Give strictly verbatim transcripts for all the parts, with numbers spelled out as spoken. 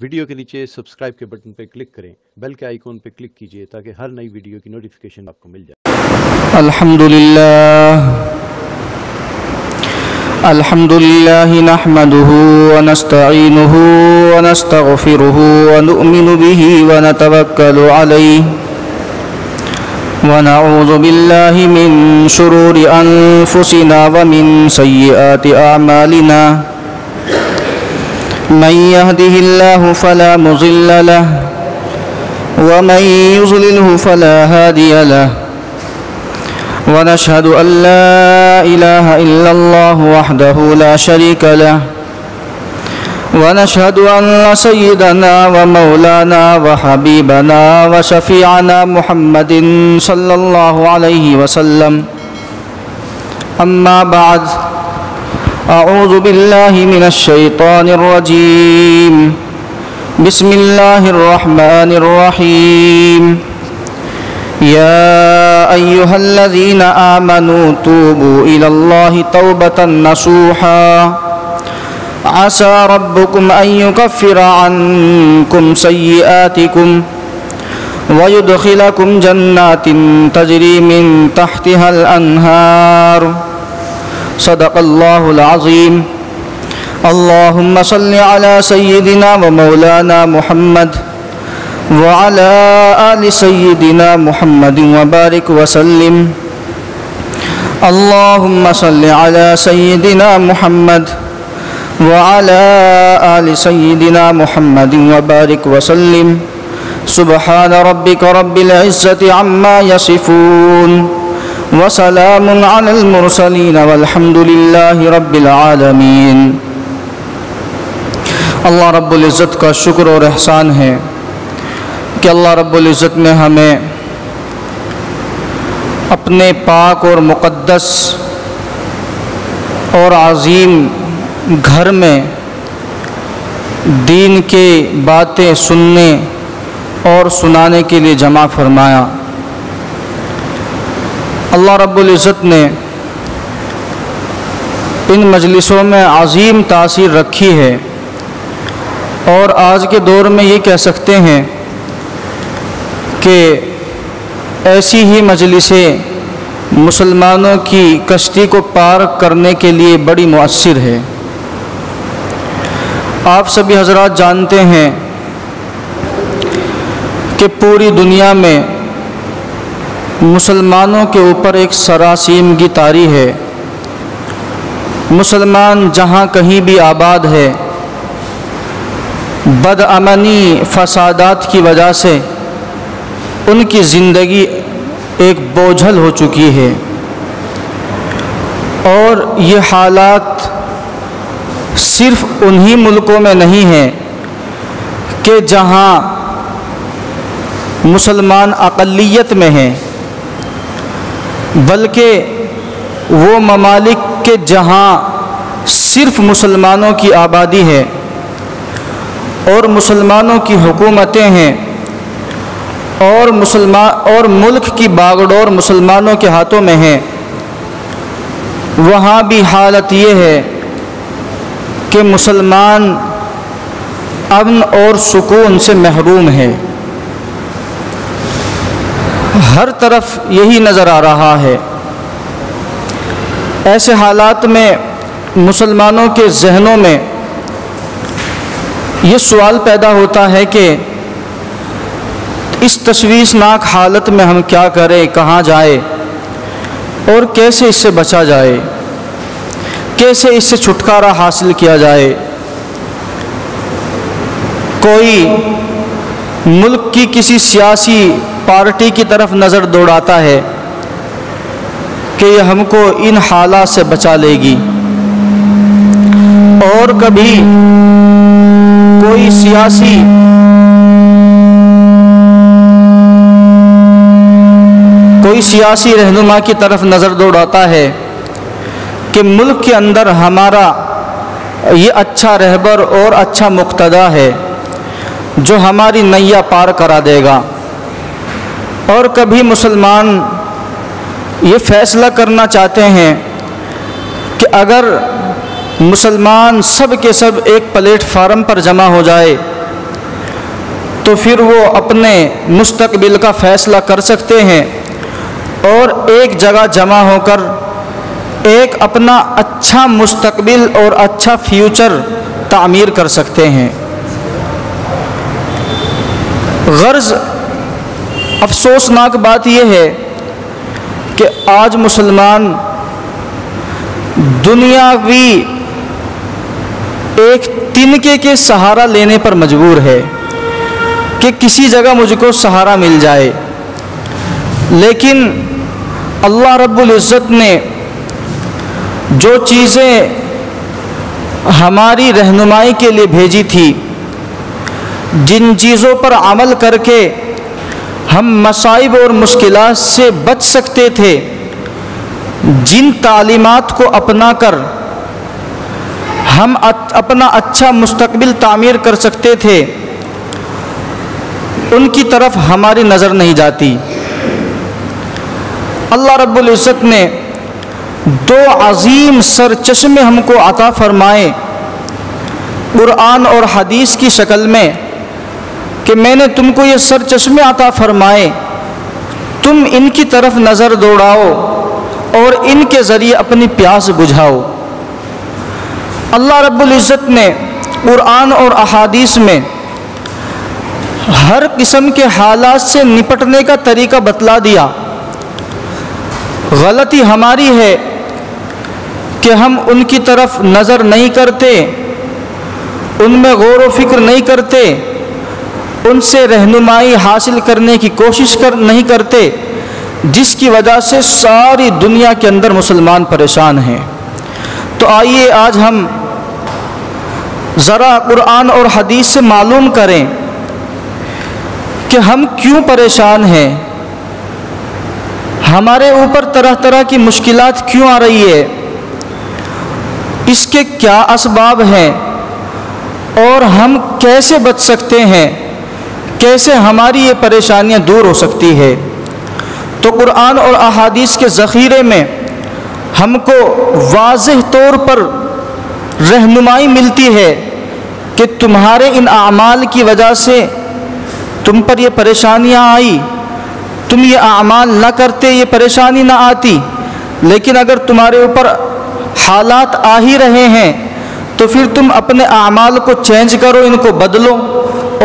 Video کے نیچے subscribe کے بٹن پہ کلک کریں، بیل کے آئیکن پہ کلک کیجئے تاکہ ہر نئی ویڈیو کی نوٹیفیکیشن آپ کو مل جائے۔ الحمدللہ الحمدللہ نحمده ونستعینه ونستغفره ونؤمن به ونتوکل علیہ ونعوذ بالله من شرور أنفسنا ومن سيئات أعمالنا، من يهده الله فلا مضل له ومن يضلله فلا هادي له، ونشهد أن لا إله إلا الله وحده لا شريك له، ونشهد أن سيدنا ومولانا وحبيبنا وشفيعنا محمد صلى الله عليه وسلم. أما بعد، أعوذ بالله من الشيطان الرجيم، بسم الله الرحمن الرحيم. يا أيها الذين آمنوا توبوا إلى الله توبة نصوحا عسى ربكم أن يكفر عنكم سيئاتكم ويدخلكم جنات تجري من تحتها الأنهار، صدق الله العظيم. اللهم صل على سيدنا ومولانا محمد وعلى آل سيدنا محمد وبارك وسلم. اللهم صل على سيدنا محمد وعلى آل سيدنا محمد وبارك وسلم. سبحان ربك رب العزة عما يصفون، وسلام على المرسلين، والحمد لله رب العالمين. اللہ رب العزت کا شکر اور احسان ہے کہ اللہ رب العزت نے ہمیں اپنے پاک اور مقدس اور عظیم گھر میں دین کے باتیں سننے اور سنانے کے لیے جمع فرمایا۔ اللہ رب العزت نے ان مجلسوں میں عظیم تاثیر رکھی ہے، اور آج کے دور میں یہ کہہ سکتے ہیں کہ ایسی ہی مجلسیں مسلمانوں کی کشتی کو پار کرنے کے لیے بڑی مؤثر ہے۔ آپ سبھی حضرات جانتے ہیں کہ پوری دنیا میں مسلمانوں کے اوپر ایک سراسیمگی کی تاری ہے۔ مسلمان جہاں کہیں بھی آباد ہے، بدامنی فسادات کی وجہ سے ان کی زندگی ایک بوجھل ہو چکی ہے، اور یہ حالات صرف انہی ملکوں میں نہیں ہیں کہ جہاں مسلمان اقلیت میں ہیں، بلکہ وہ ممالک کے جہاں صرف مسلمانوں کی آبادی ہے اور مسلمانوں کی حکومتیں ہیں، اور مسلمان اور ملک کی باغڈور مسلمانوں کے ہاتھوں میں ہیں، وہاں بھی حالت یہ ہے کہ مسلمان امن اور سکون سے محروم ہے۔ ہر طرف یہی نظر آ رہا ہے۔ ایسے حالات میں مسلمانوں کے ذہنوں میں یہ سوال پیدا ہوتا ہے کہ اس تشویشناک حالت میں ہم کیا کریں، کہاں جائیں اور کیسے اس سے بچا جائے، کیسے اس سے چھٹکارا حاصل کیا جائے۔ کوئی ملک کی کسی سیاسی پارٹی کی طرف نظر دوڑاتا ہے کہ یہ ہم کو ان حالات سے بچا لے گی، اور کبھی کوئی سیاسی کوئی سیاسی رہنما کی طرف نظر دوڑاتا ہے کہ ملک کے اندر ہمارا یہ اچھا رہبر اور اچھا مقتدا ہے جو ہماری نیا پار کرا دے گا، اور کبھی مسلمان یہ فیصلہ کرنا چاہتے ہیں اگر مسلمان سب کے سب ایک پلیٹ فارم پر جمع ہو جائے تو پھر وہ اپنے مستقبل کا فیصلہ کر سکتے ہیں اور ایک جگہ جمع ہو کر ایک اپنا اچھا مستقبل اور اچھا فیوچر تعمیر کر سکتے ہیں۔ غرض افسوسناک بات یہ ہے کہ آج مسلمان دنیاوی ایک تنکے کے سہارا لینے پر مجبور ہے کہ کسی جگہ مجھ کو سہارا مل جائے، لیکن اللہ رب العزت نے جو چیزیں ہماری رہنمائی کے لیے بھیجی تھی، جن چیزوں پر عمل کر کے ہم مصائب اور مشکلات سے بچ سکتے تھے، جن تعلیمات کو اپنا کر ہم اپنا اچھا مستقبل تعمیر کر سکتے تھے، ان کی طرف ہماری نظر نہیں جاتی۔ اللہ رب العزت نے دو عظیم سرچشمے ہم کو عطا فرمائے قرآن اور حدیث کی شکل میں کہ میں نے تم کو یہ سرچشمے عطا فرمائے، تم ان کی طرف نظر دوڑاؤ اور ان کے ذریعے اپنی پیاس بجھاؤ۔ اللہ رب العزت نے قرآن اور احادیث میں ہر قسم کے حالات سے نپٹنے کا طریقہ بتلا دیا۔ غلطی ہماری ہے کہ ہم ان کی طرف نظر نہیں کرتے، ان میں غور و فکر نہیں کرتے، ان سے رہنمائی حاصل کرنے کی کوشش کر نہیں کرتے، جس کی وجہ سے ساری دنیا کے اندر مسلمان پریشان ہیں۔ تو آئیے آج ہم ذرا قرآن اور حدیث سے معلوم کریں کہ ہم کیوں پریشان ہیں، ہمارے اوپر طرح طرح کی مشکلات کیوں آ رہی ہے، اس کے کیا اسباب ہیں اور ہم کیسے بچ سکتے ہیں، کیسے ہماری یہ پریشانیاں دور ہو سکتی ہے۔ تو قرآن اور احادیث کے ذخیرے میں ہم کو واضح طور پر رہنمائی ملتی ہے کہ تمہارے ان اعمال کی وجہ سے تم پر یہ پریشانیاں آئی، تم یہ اعمال نہ کرتے یہ پریشانی نہ آتی، لیکن اگر تمہارے اوپر حالات آ ہی رہے ہیں تو پھر تم اپنے اعمال کو چینج کرو، ان کو بدلو،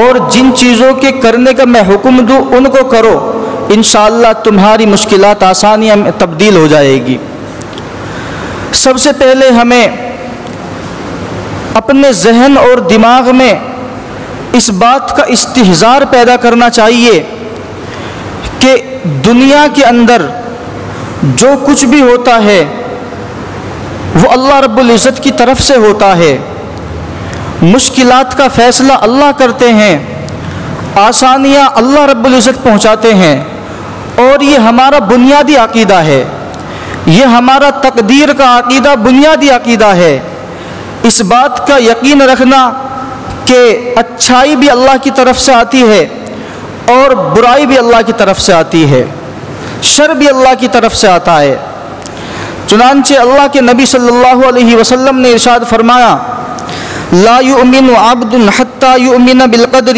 اور جن چیزوں کے کرنے کا میں حکم دوں ان کو کرو، انشاءاللہ تمہاری مشکلات آسانیاں میں تبدیل ہو جائے گی۔ سب سے پہلے ہمیں اپنے ذہن اور دماغ میں اس بات کا استحضار پیدا کرنا چاہیے کہ دنیا کے اندر جو کچھ بھی ہوتا ہے وہ اللہ رب العزت کی طرف سے ہوتا ہے، مشکلات کا فیصلہ اللہ کرتے ہیں، آسانیاں اللہ رب العزت پہنچاتے ہیں، اور یہ ہمارا بنیادی عقیدہ ہے، یہ ہمارا تقدیر کا عقیدہ بنیادی عقیدہ ہے۔ اس بات کا یقین رکھنا کہ اچھائی بھی اللہ کی طرف سے آتی ہے اور برائی بھی اللہ کی طرف سے آتی ہے، شر بھی اللہ کی طرف سے آتا ہے۔ چنانچہ اللہ کے نبی صلی اللہ علیہ وسلم نے ارشاد فرمایا، لا یؤمن عبد حتی یؤمن بالقدر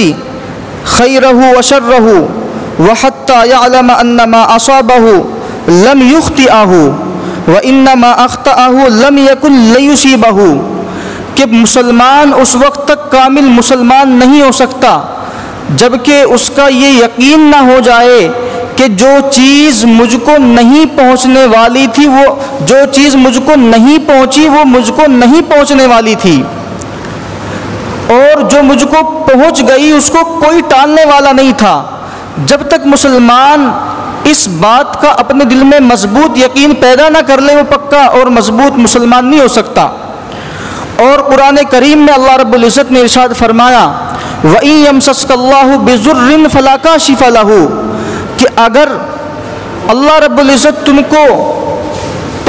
خیرہ وشرہ وحتی یعلم انما اصابہ لم یخطئہ وانما اخطئہ لم یکن لیصیبہ، کہ مسلمان اس وقت تک کامل مسلمان نہیں ہو سکتا جبکہ اس کا یہ یقین نہ ہو جائے کہ جو چیز مجھ کو نہیں پہنچنے والی تھی وہ جو چیز مجھ کو نہیں پہنچی وہ مجھ کو نہیں پہنچنے والی تھی، اور جو مجھ کو پہنچ گئی اس کو کوئی ٹالنے والا نہیں تھا۔ جب تک مسلمان اس بات کا اپنے دل میں مضبوط یقین پیدا نہ کر لے وہ پکا اور مضبوط مسلمان نہیں ہو سکتا۔ اور قرآن کریم میں اللہ رب العزت نے ارشاد فرمایا، وَإِن يَمْسَسْكَ اللَّهُ بِضُرٍّ فَلَا كَاشِفَ لَهُ، کہ اگر اللہ رب العزت تم کو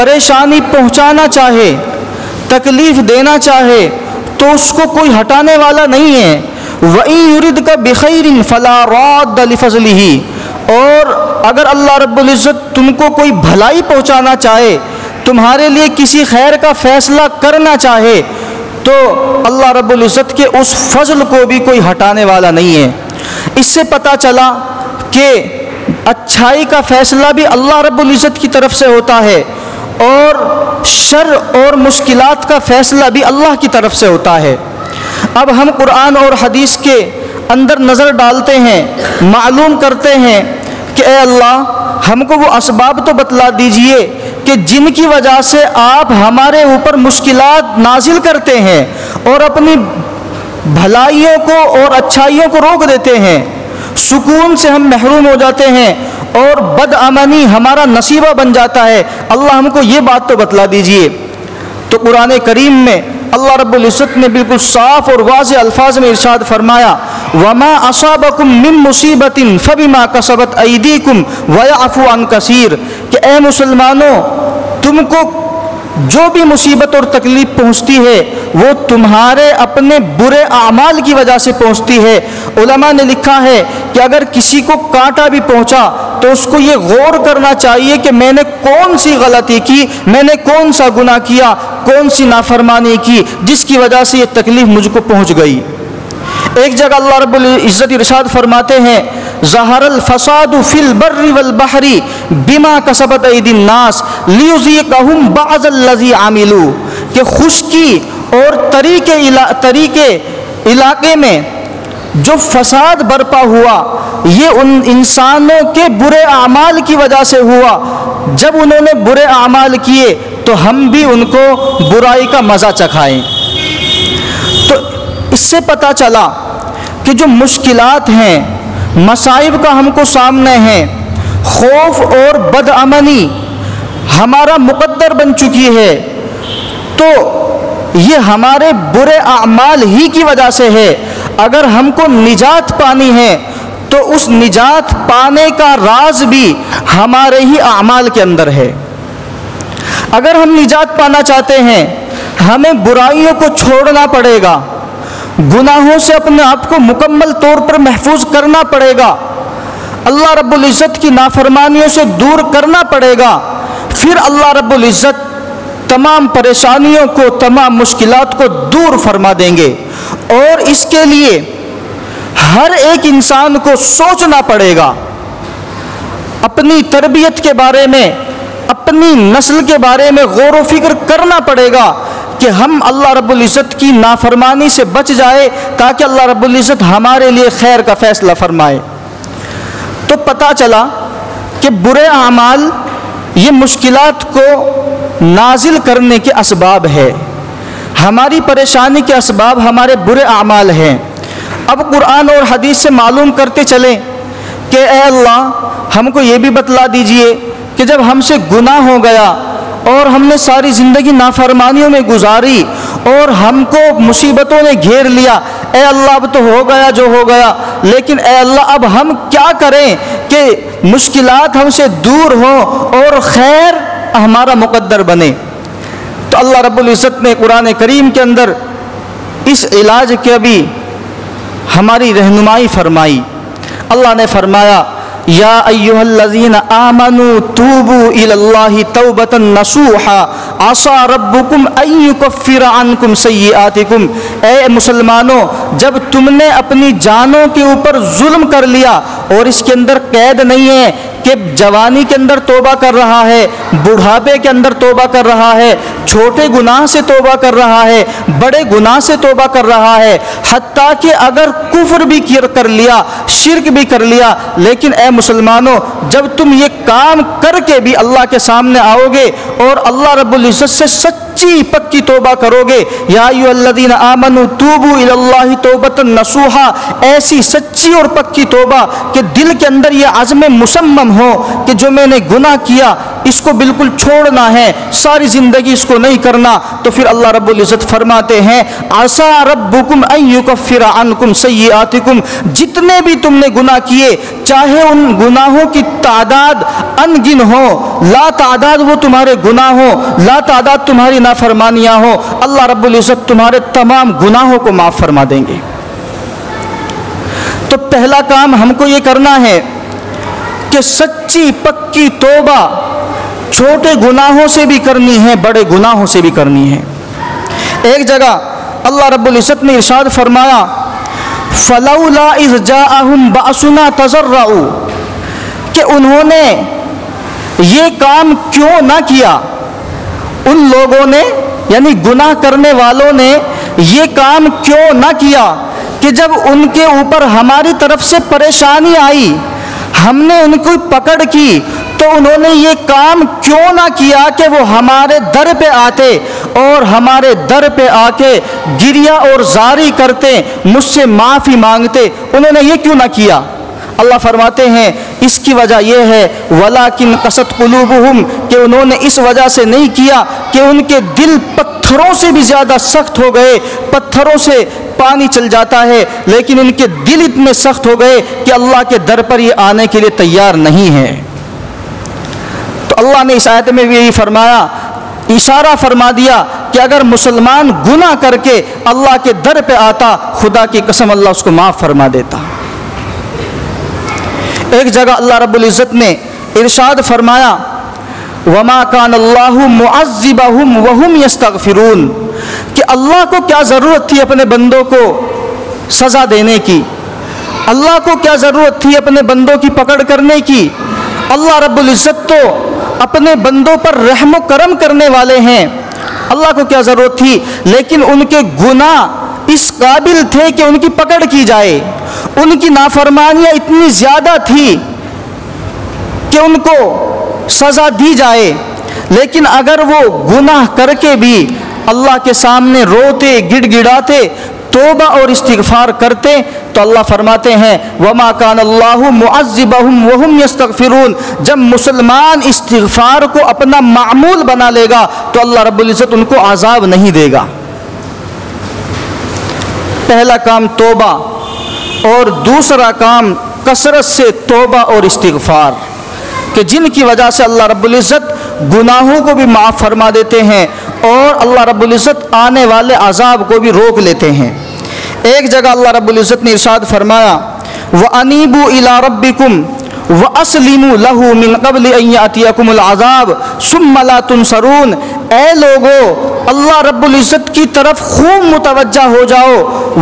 پریشانی پہنچانا چاہے، تکلیف دینا چاہے، تو اس کو کوئی ہٹانے والا نہیں ہے۔ وَإِن يُرِدْكَ بِخَيْرٍ فَلَا رَادَّ لِفَضْلِهِ، اور اگر اللہ رب العزت تم کو کوئی بھلائی پہنچانا چاہے تمہارے لیے کسی خیر کا فیصلہ کرنا چاہے تو اللہ رب العزت کے اس فضل کو بھی کوئی ہٹانے والا نہیں ہے۔ اس سے پتہ چلا کہ اچھائی کا فیصلہ بھی اللہ رب العزت کی طرف سے ہوتا ہے اور شر اور مشکلات کا فیصلہ بھی اللہ کی طرف سے ہوتا ہے۔ اب ہم قرآن اور حدیث کے اندر نظر ڈالتے ہیں، معلوم کرتے ہیں کہ اے اللہ ہم کو وہ اسباب تو بتلا دیجئے کہ جن کی وجہ سے آپ ہمارے اوپر مشکلات نازل کرتے ہیں اور اپنی بھلائیوں کو اور اچھائیوں کو روک دیتے ہیں، سکون سے ہم محروم ہو جاتے ہیں اور بدامنی ہمارا نصیبہ بن جاتا ہے۔ اللہ ہم کو یہ بات تو بتلا دیجئے۔ تو قرآن کریم میں اللہ رب العزت نے بالکل صاف اور واضح الفاظ میں ارشاد فرمایا، وما اصابکم من مصیبت فبما کسبت ایدیکم ویعفو عن کثیر، کہ اے مسلمانوں تم کو جو بھی مصیبت اور تکلیف پہنچتی ہے وہ تمہارے اپنے برے اعمال کی وجہ سے پہنچتی ہے۔ علماء نے لکھا ہے کہ اگر کسی کو کانٹا بھی پہنچا تو اس کو یہ غور کرنا چاہیے کہ میں نے کون سی غلطی کی، میں نے کون سا گناہ کیا، کون سی نافرمانی کی جس کی وجہ سے یہ تکلیف مجھ کو پہنچ گئی۔ ایک جگہ اللہ رب العزت ارشاد فرماتے ہیں، ظہر الفساد فی البر والبحر بما کسبت ایدی الناس لیذیقہم بعض الذی عملوا، کہ خشکی اور طریقے طریقے علاقے میں جو فساد برپا ہوا یہ ان انسانوں کے برے اعمال کی وجہ سے ہوا، جب انہوں نے برے اعمال کیے تو ہم بھی ان کو برائی کا مزہ چکھائیں۔ تو اس سے پتہ چلا کہ جو مشکلات ہیں، مصائب کا ہم کو سامنے ہیں، خوف اور بدامنی ہمارا مقدر بن چکی ہے، تو یہ ہمارے برے اعمال ہی کی وجہ سے ہے۔ اگر ہم کو نجات پانی ہے تو اس نجات پانے کا راز بھی ہمارے ہی اعمال کے اندر ہے۔ اگر ہم نجات پانا چاہتے ہیں ہمیں برائیوں کو چھوڑنا پڑے گا، گناہوں سے اپنے آپ کو مکمل طور پر محفوظ کرنا پڑے گا، اللہ رب العزت کی نافرمانیوں سے دور کرنا پڑے گا، پھر اللہ رب العزت تمام پریشانیوں کو، تمام مشکلات کو دور فرما دیں گے۔ اور اس کے لیے ہر ایک انسان کو سوچنا پڑے گا، اپنی تربیت کے بارے میں، اپنی نسل کے بارے میں غور و فکر کرنا پڑے گا کہ ہم اللہ رب العزت کی نافرمانی سے بچ جائے تاکہ اللہ رب العزت ہمارے لیے خیر کا فیصلہ فرمائے۔ تو پتہ چلا کہ برے اعمال یہ مشکلات کو نازل کرنے کے اسباب ہے، ہماری پریشانی کے اسباب ہمارے برے اعمال ہیں۔ اب قرآن اور حدیث سے معلوم کرتے چلیں کہ اے اللہ ہم کو یہ بھی بتلا دیجئے کہ جب ہم سے گناہ ہو گیا اور ہم نے ساری زندگی نافرمانیوں میں گزاری اور ہم کو مصیبتوں نے گھیر لیا، اے اللہ اب تو ہو گیا جو ہو گیا، لیکن اے اللہ اب ہم کیا کریں کہ مشکلات ہم سے دور ہوں اور خیر ہمارا مقدر بنے۔ تو اللہ رب العزت نے قرآن کریم کے اندر اس علاج کے بھی ہماری رہنمائی فرمائی۔ اللہ نے فرمایا، یا ایہا الذین آمنوا توبوا الی اللہ توبۃ نصوحا عسى ربکم ان یکفر عنکم سیئاتکم، اے مسلمانوں جب تم نے اپنی جانوں کے اوپر ظلم کر لیا، اور اس کے اندر قید نہیں ہے کہ جوانی کے اندر توبہ کر رہا ہے، بڑھاپے کے اندر توبہ کر رہا ہے، چھوٹے گناہ سے توبہ کر رہا ہے، بڑے گناہ سے توبہ کر رہا ہے، حتیٰ کہ اگر کفر بھی کر لیا، شرک بھی کر لیا، لیکن اے مسلمانوں جب تم یہ کام کر کے بھی اللہ کے سامنے آؤ گے اور اللہ رب العزت سے سچی پکی توبہ کرو گے، یا ایھا الذین آمنوا توبوا الی اللہ توبۃ نصوحا، ایسی سچی اور پکی توبہ کہ دل کے اندر یہ عزم مصمم ہو کہ جو میں نے گناہ کیا اس کو بالکل چھوڑنا ہے، ساری زندگی اس کو نہیں کرنا، تو پھر اللہ رب العزت فرماتے ہیں، عسى ربکم ان یکفر عنکم سیئاتکم، جتنے بھی تم نے گناہ کیے چاہے ان گناہوں کی تعداد ان گن ہو، لا تعداد وہ تمہارے گناہ ہوں، لا تعداد تمہاری نافرمانیاں ہوں، اللہ رب العزت تمہارے تمام گناہوں کو معاف فرما دیں گے۔ تو پہلا کام ہم کو یہ کرنا ہے کہ سچی پکی توبہ چھوٹے گناہوں سے بھی کرنی ہے، بڑے گناہوں سے بھی کرنی ہے۔ ایک جگہ اللہ رب العزت نے ارشاد فرمایا فَلَوْلَا إِذْ جَاءَهُمْ بَأْسُنَا تَذَرَّعُوا، کہ انہوں نے یہ کام کیوں نہ کیا، ان لوگوں نے یعنی گناہ کرنے والوں نے یہ کام کیوں نہ کیا کہ جب ان کے اوپر ہماری طرف سے پریشانی آئی، ہم نے ان کو پکڑ کی، تو انہوں نے یہ کام کیوں نہ کیا کہ وہ ہمارے در پہ آتے اور ہمارے در پہ آ کے گریہ اور زاری کرتے، مجھ سے معافی مانگتے، انہوں نے یہ کیوں نہ کیا؟ اللہ فرماتے ہیں اس کی وجہ یہ ہے وَلَكِنْ قَسَتْ قُلُوبُهُمْ، کہ انہوں نے اس وجہ سے نہیں کیا کہ ان کے دل پتھروں سے بھی زیادہ سخت ہو گئے، پتھروں سے پانی چل جاتا ہے، لیکن ان کے دل اتنے سخت ہو گئے کہ اللہ کے در پر یہ آنے کے لیے تیار نہیں ہیں۔ تو اللہ نے اس آیت میں بھی یہی فرمایا، اشارہ فرما دیا کہ اگر مسلمان گناہ کر کے اللہ کے در پہ آتا، خدا کی قسم اللہ اس کو معاف فرما دیتا۔ ایک جگہ اللہ رب العزت نے ارشاد فرمایا وَمَا كَانَ اللَّهُ مُعَذِّبَهُمْ وَهُمْ يَسْتَغْفِرُونَ، کہ اللہ کو کیا ضرورت تھی اپنے بندوں کو سزا دینے کی، اللہ کو کیا ضرورت تھی اپنے بندوں کی پکڑ کرنے کی۔ اللہ رب العزت تو اپنے بندوں پر رحم و کرم کرنے والے ہیں، اللہ کو کیا ضرورت تھی، لیکن ان کے گناہ اس قابل تھے کہ ان کی پکڑ کی جائے، ان کی نافرمانیاں اتنی زیادہ تھی کہ ان کو سزا دی جائے، لیکن اگر وہ گناہ کر کے بھی اللہ کے سامنے روتے گڑ گڑاتے توبہ اور استغفار کرتے تو اللہ فرماتے ہیں وَمَا كَانَ اللَّهُ مُعَذِّبَهُمْ وَهُمْ يَسْتَغْفِرُونَ، جب مسلمان استغفار کو اپنا معمول بنا لے گا تو اللہ رب العزت ان کو عذاب نہیں دے گا۔ پہلا کام توبہ اور دوسرا کام کثرت سے توبہ اور استغفار، کہ جن کی وجہ سے اللہ رب العزت گناہوں کو بھی معاف فرما دیتے ہیں اور اللہ رب العزت آنے والے عذاب کو بھی روک لیتے ہیں۔ ایک جگہ اللہ رب العزت نے ارشاد فرمایا وَأَنِيبُوا إِلَىٰ رَبِّكُمْ وَأَسْلِمُوا لَهُ مِن قَبْلِ أَن يَأْتِيَكُمُ الْعَذَابُ ثُمَّ لَا تُنصَرُونَ، اے لوگو اللہ رب العزت کی طرف خوب متوجہ ہو جاؤ،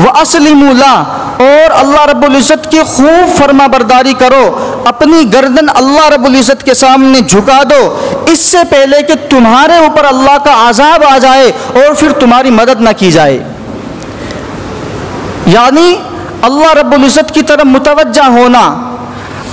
وَأَسْلِمُوا لَهُ، اور اللہ رب العزت کی خوب فرما برداری کرو، اپنی گردن اللہ رب العزت کے سامنے جھکا دو، اس سے پہلے کہ تمہارے اوپر اللہ کا عذاب آ جائے اور پھر تمہاری مدد نہ کی جائے۔ یعنی اللہ رب العزت کی طرف متوجہ ہونا،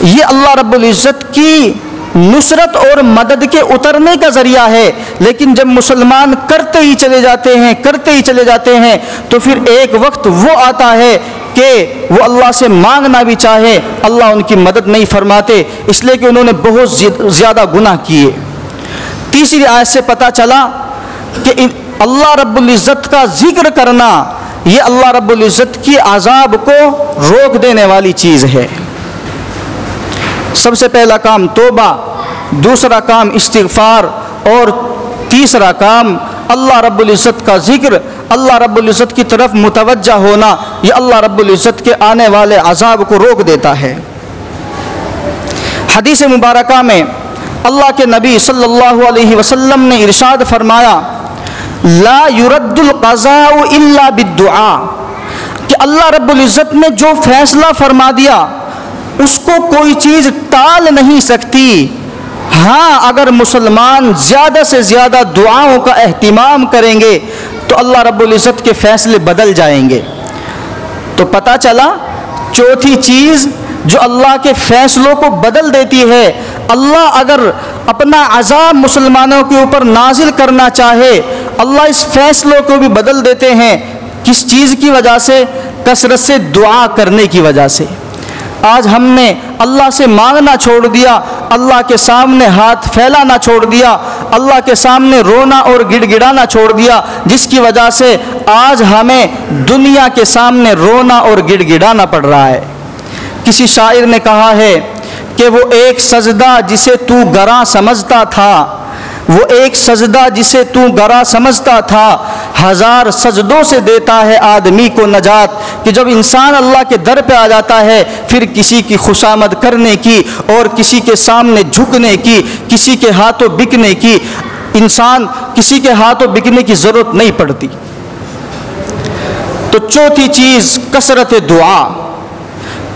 یہ اللہ رب العزت کی نصرت اور مدد کے اترنے کا ذریعہ ہے، لیکن جب مسلمان کرتے ہی چلے جاتے ہیں کرتے ہی چلے جاتے ہیں تو پھر ایک وقت وہ آتا ہے کہ وہ اللہ سے مانگنا بھی چاہے اللہ ان کی مدد نہیں فرماتے، اس لیے کہ انہوں نے بہت زیادہ گناہ کیے۔ تیسری آیت سے پتہ چلا کہ اللہ رب العزت کا ذکر کرنا یہ اللہ رب العزت کی عذاب کو روک دینے والی چیز ہے۔ سب سے پہلا کام توبہ، دوسرا کام استغفار، اور تیسرا کام اللہ رب العزت کا ذکر، اللہ رب العزت کی طرف متوجہ ہونا، یہ اللہ رب العزت کے آنے والے عذاب کو روک دیتا ہے۔ حدیث مبارکہ میں اللہ کے نبی صلی اللہ علیہ وسلم نے ارشاد فرمایا لا يرد القضاء الا بالدعاء، کہ اللہ رب العزت نے جو فیصلہ فرما دیا اس کو کوئی چیز ٹال نہیں سکتی، ہاں اگر مسلمان زیادہ سے زیادہ دعاؤں کا اہتمام کریں گے تو اللہ رب العزت کے فیصلے بدل جائیں گے۔ تو پتہ چلا چوتھی چیز جو اللہ کے فیصلوں کو بدل دیتی ہے، اللہ اگر اپنا عذاب مسلمانوں کے اوپر نازل کرنا چاہے اللہ اس فیصلوں کو بھی بدل دیتے ہیں، کس چیز کی وجہ سے؟ کثرت سے دعا کرنے کی وجہ سے۔ آج ہم نے اللہ سے مانگنا چھوڑ دیا، اللہ کے سامنے ہاتھ پھیلانا چھوڑ دیا، اللہ کے سامنے رونا اور گڑ گڑانا چھوڑ دیا، جس کی وجہ سے آج ہمیں دنیا کے سامنے رونا اور گڑ گڑانا پڑ رہا ہے۔ کسی شاعر نے کہا ہے کہ وہ ایک سجدہ جسے تو گراں سمجھتا تھا، وہ ایک سجدہ جسے تو گرا سمجھتا تھا ہزار سجدوں سے دیتا ہے آدمی کو نجات۔ کہ جب انسان اللہ کے در پہ آ جاتا ہے پھر کسی کی خوشامد کرنے کی اور کسی کے سامنے جھکنے کی، کسی کے ہاتھوں بکنے کی، انسان کسی کے ہاتھوں بکنے کی ضرورت نہیں پڑتی۔ تو چوتھی چیز کثرت دعا،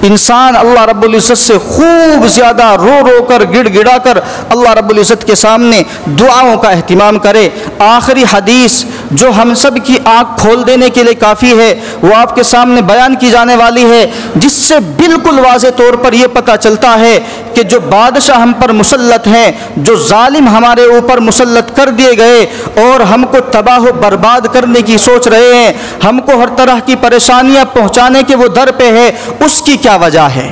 انسان اللہ رب العزت سے خوب زیادہ رو رو کر گڑ گڑا کر اللہ رب العزت کے سامنے دعاؤں کا اہتمام کرے۔ آخری حدیث جو ہم سب کی آنکھ کھول دینے کے لیے کافی ہے وہ آپ کے سامنے بیان کی جانے والی ہے، جس سے بالکل واضح طور پر یہ پتہ چلتا ہے کہ جو بادشاہ ہم پر مسلط ہیں، جو ظالم ہمارے اوپر مسلط کر دیے گئے اور ہم کو تباہ و برباد کرنے کی سوچ رہے ہیں، ہم کو ہر طرح کی پریشانیاں پہنچانے کے وہ در پہ ہے، اس کی کیا وجہ ہے؟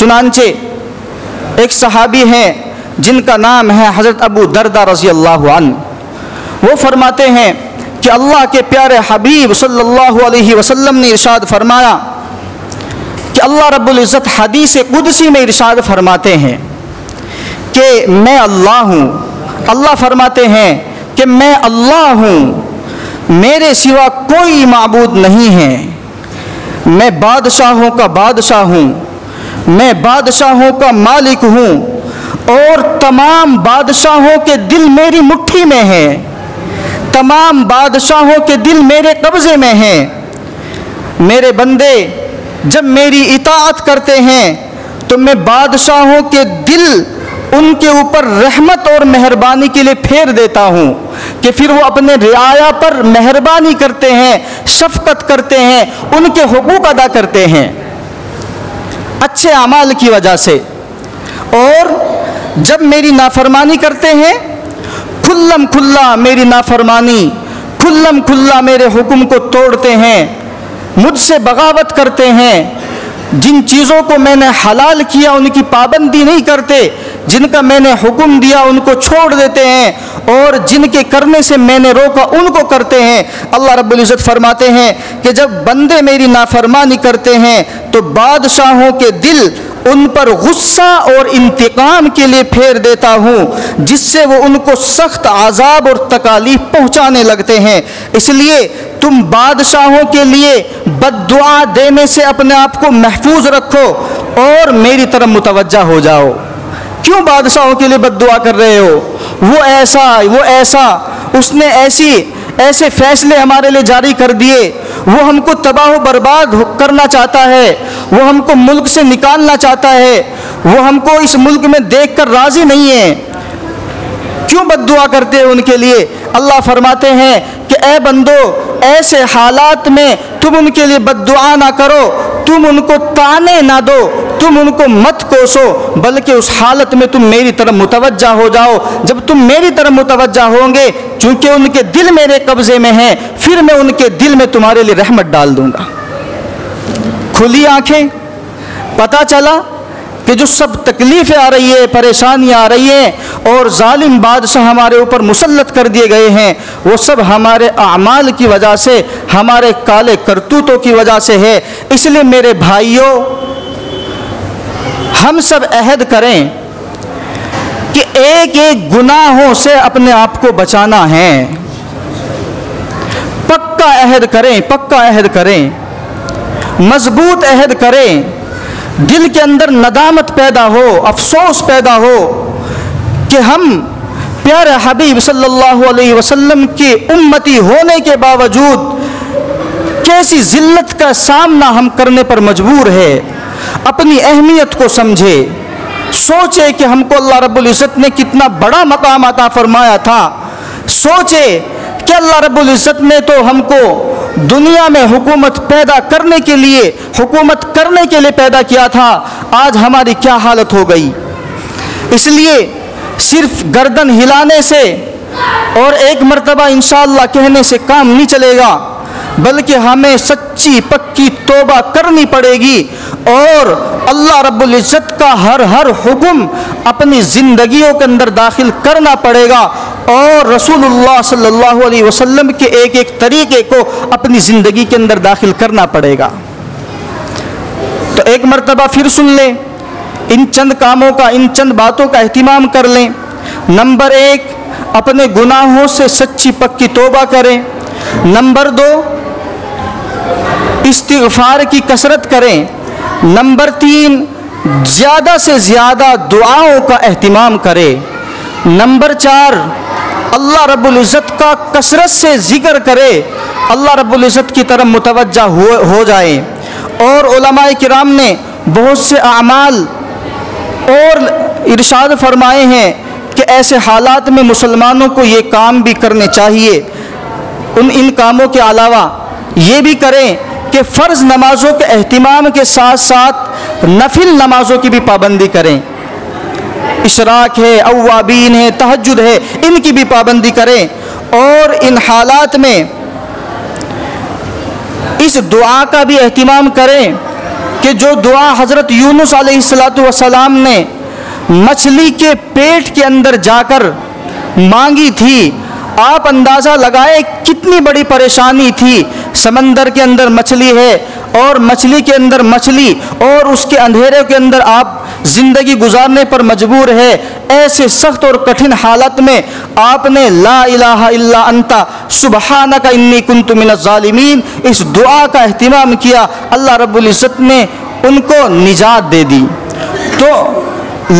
چنانچہ ایک صحابی ہیں جن کا نام ہے حضرت ابو دردہ رضی اللہ عنہ، وہ فرماتے ہیں کہ اللہ کے پیارے حبیب صلی اللہ علیہ وسلم نے ارشاد فرمایا کہ اللہ رب العزت حدیث قدسی میں ارشاد فرماتے ہیں کہ میں اللہ ہوں، اللہ فرماتے ہیں کہ میں اللہ ہوں، میرے سوا کوئی معبود نہیں ہے، میں بادشاہوں کا بادشاہ ہوں، میں بادشاہوں کا مالک ہوں اور تمام بادشاہوں کے دل میری مٹھی میں ہیں، تمام بادشاہوں کے دل میرے قبضے میں ہیں۔ میرے بندے جب میری اطاعت کرتے ہیں تو میں بادشاہوں کے دل ان کے اوپر رحمت اور مہربانی کے لیے پھیر دیتا ہوں کہ پھر وہ اپنے رعایا پر مہربانی کرتے ہیں، شفقت کرتے ہیں، ان کے حقوق ادا کرتے ہیں اچھے اعمال کی وجہ سے۔ اور جب میری نافرمانی کرتے ہیں، کھلم کھلا میری نافرمانی، کھلم کھلا میرے حکم کو توڑتے ہیں، مجھ سے بغاوت کرتے ہیں، جن چیزوں کو میں نے حلال کیا ان کی پابندی نہیں کرتے، جن کا میں نے حکم دیا ان کو چھوڑ دیتے ہیں اور جن کے کرنے سے میں نے روکا ان کو کرتے ہیں۔ اللہ رب العزت فرماتے ہیں کہ جب بندے میری نافرمانی کرتے ہیں تو بادشاہوں کے دل ان پر غصہ اور انتقام کے لیے پھیر دیتا ہوں، جس سے وہ ان کو سخت عذاب اور تکالیف پہنچانے لگتے ہیں۔ اس لیے تم بادشاہوں کے لیے بد دعا دینے سے اپنے آپ کو محفوظ رکھو اور میری طرف متوجہ ہو جاؤ۔ کیوں بادشاہوں کے لیے بد دعا کر رہے ہو؟ وہ ایسا، وہ ایسا، اس نے ایسی ایسے فیصلے ہمارے لیے جاری کر دیے، وہ ہم کو تباہ و برباد کرنا چاہتا ہے، وہ ہم کو ملک سے نکالنا چاہتا ہے، وہ ہم کو اس ملک میں دیکھ کر راضی نہیں ہے، کیوں بد دعا کرتے ہیں ان کے لیے؟ اللہ فرماتے ہیں کہ اے بندو، ایسے حالات میں تم ان کے لیے بد دعا نہ کرو، تم ان کو تانے نہ دو، تم ان کو مت کوسو، بلکہ اس حالت میں تم میری طرف متوجہ ہو جاؤ۔ جب تم میری طرف متوجہ ہوں گے، چونکہ ان کے دل میرے قبضے میں ہیں، پھر میں ان کے دل میں تمہارے لیے رحمت ڈال دوں گا۔ کھلی آنکھیں پتہ چلا کہ جو سب تکلیفیں آ رہی ہے، پریشانیاں آ رہی ہیں اور ظالم بادشاہ ہمارے اوپر مسلط کر دیے گئے ہیں، وہ سب ہمارے اعمال کی وجہ سے، ہمارے کالے کرتوتوں کی وجہ سے ہے۔ اس لیے میرے بھائیوں، ہم سب عہد کریں کہ ایک ایک گناہوں سے اپنے آپ کو بچانا ہے، پکا عہد کریں، پکا عہد کریں، مضبوط عہد کریں، دل کے اندر ندامت پیدا ہو، افسوس پیدا ہو کہ ہم پیارے حبیب صلی اللہ علیہ وسلم کی امتی ہونے کے باوجود کیسی ذلت کا سامنا ہم کرنے پر مجبور ہے۔ اپنی اہمیت کو سمجھے، سوچے کہ ہم کو اللہ رب العزت نے کتنا بڑا مقام عطا فرمایا تھا، سوچے کہ اللہ رب العزت نے تو ہم کو دنیا میں حکومت پیدا کرنے کے لیے، حکومت کرنے کے لیے پیدا کیا تھا، آج ہماری کیا حالت ہو گئی۔ اس لیے صرف گردن ہلانے سے اور ایک مرتبہ انشاءاللہ کہنے سے کام نہیں چلے گا، بلکہ ہمیں سچی پکی توبہ کرنی پڑے گی اور اللہ رب العزت کا ہر ہر حکم اپنی زندگیوں کے اندر داخل کرنا پڑے گا اور رسول اللہ صلی اللہ علیہ وسلم کے ایک ایک طریقے کو اپنی زندگی کے اندر داخل کرنا پڑے گا۔ تو ایک مرتبہ پھر سن لیں، ان چند کاموں کا، ان چند باتوں کا اہتمام کر لیں۔ نمبر ایک، اپنے گناہوں سے سچی پکی توبہ کریں۔ نمبر دو، استغفار کی کثرت کریں۔ نمبر تین، زیادہ سے زیادہ دعاؤں کا اہتمام کریں۔ نمبر چار، اللہ رب العزت کا کثرت سے ذکر کرے، اللہ رب العزت کی طرف متوجہ ہو جائیں۔ اور علماء کرام نے بہت سے اعمال اور ارشاد فرمائے ہیں کہ ایسے حالات میں مسلمانوں کو یہ کام بھی کرنے چاہیے۔ ان ان کاموں کے علاوہ یہ بھی کریں کہ فرض نمازوں کے اہتمام کے ساتھ ساتھ نفل نمازوں کی بھی پابندی کریں۔ اشراق ہے، اوابین ہے، تہجد ہے، ان کی بھی پابندی کریں۔ اور ان حالات میں اس دعا کا بھی اہتمام کریں کہ جو دعا حضرت یونس علیہ الصلوۃ والسلام نے مچھلی کے پیٹ کے اندر جا کر مانگی تھی، آپ اندازہ لگائے کتنی بڑی پریشانی تھی۔ سمندر کے اندر مچھلی ہے اور مچھلی کے اندر مچھلی، اور اس کے اندھیرے کے اندر آپ زندگی گزارنے پر مجبور ہے۔ ایسے سخت اور کٹھن حالت میں آپ نے لا الہ الا انت سبحانک انی کنت من الظالمین اس دعا کا اہتمام کیا، اللہ رب العزت نے ان کو نجات دے دی۔ تو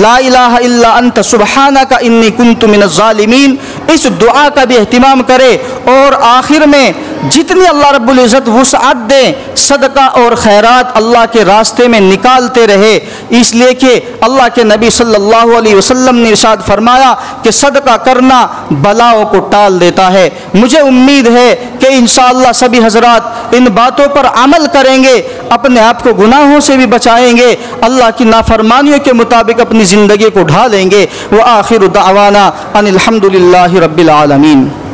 لا الہ الا انت سبحانک انی کنت من الظالمین اس دعا کا بھی اہتمام کرے۔ اور آخر میں جتنی اللہ رب العزت وسعت دے، صدقہ اور خیرات اللہ کے راستے میں نکالتے رہے، اس لیے کہ اللہ کے نبی صلی اللہ علیہ وسلم نے ارشاد فرمایا کہ صدقہ کرنا بلاؤں کو ٹال دیتا ہے۔ مجھے امید ہے کہ انشاءاللہ سبھی حضرات ان باتوں پر عمل کریں گے، اپنے آپ کو گناہوں سے بھی بچائیں گے، اللہ کی نافرمانیوں کے مطابق اپنی زندگی کو ڈھالیں گے۔ وآخر دعوانا ان الحمدللہ رب العالمین۔